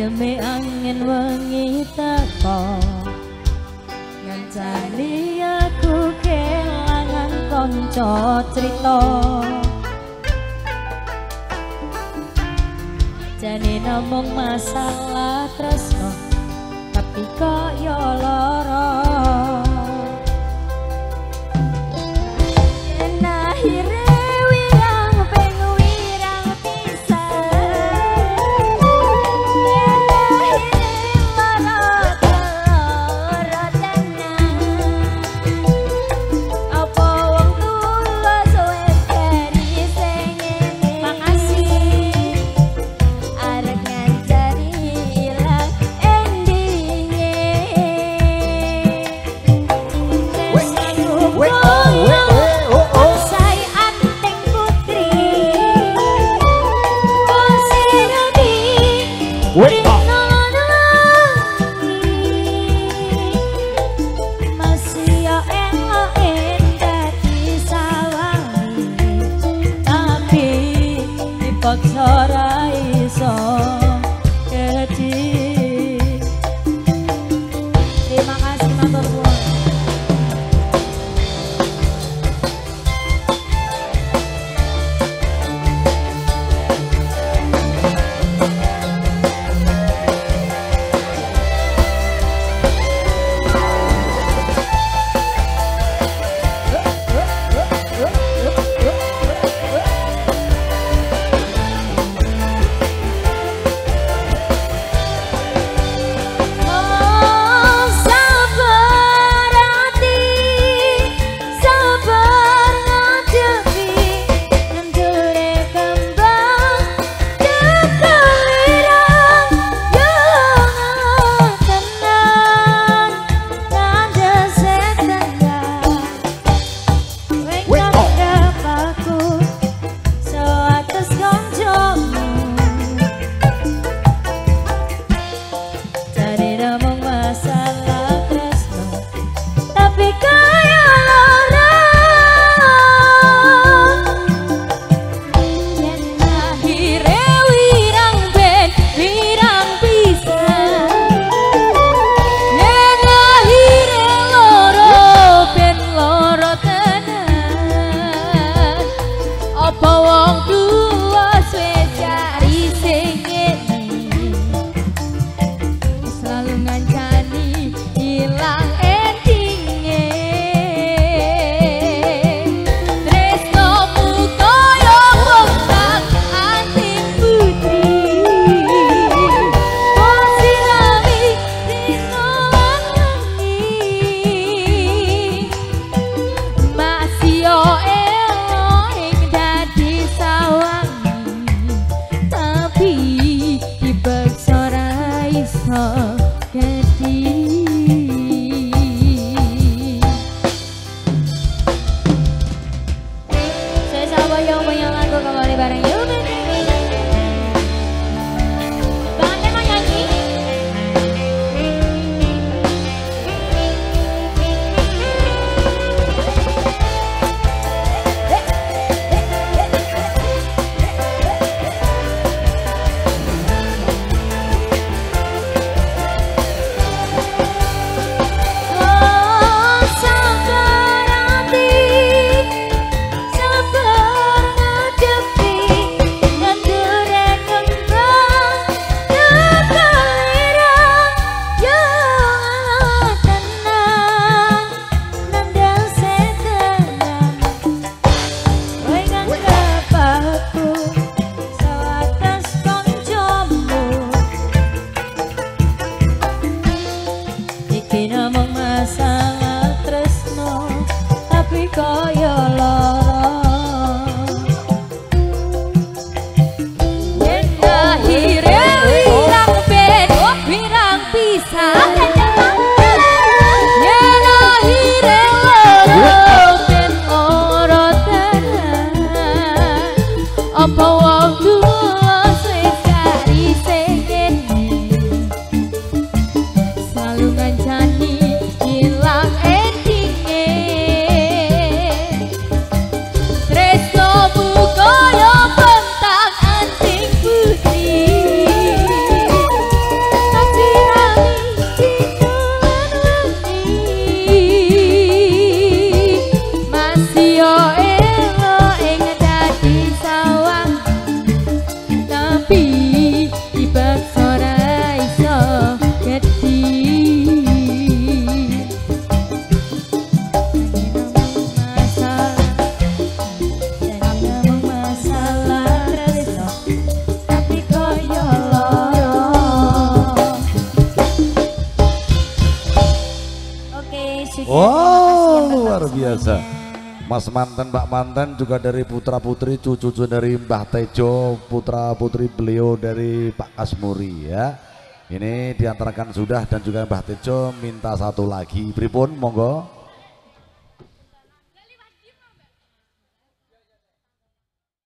Demi angin wengi teko ngancani aku kelangan konco cerita jane ngomong masalah tresno tapi kok yo lara kaya lara yen akhire wirang beda wirang pisah yen akhire loro ben ora tenan apa wong tuwa sing karise kene selalu ngancani ilang biasa. Mas mantan, Mbak mantan juga dari putra-putri, cucu-cucu dari Mbah Tejo, putra-putri beliau dari Pak Kasmuri ya. Ini diantarkan sudah dan juga Mbah Tejo minta satu lagi. Pripun monggo.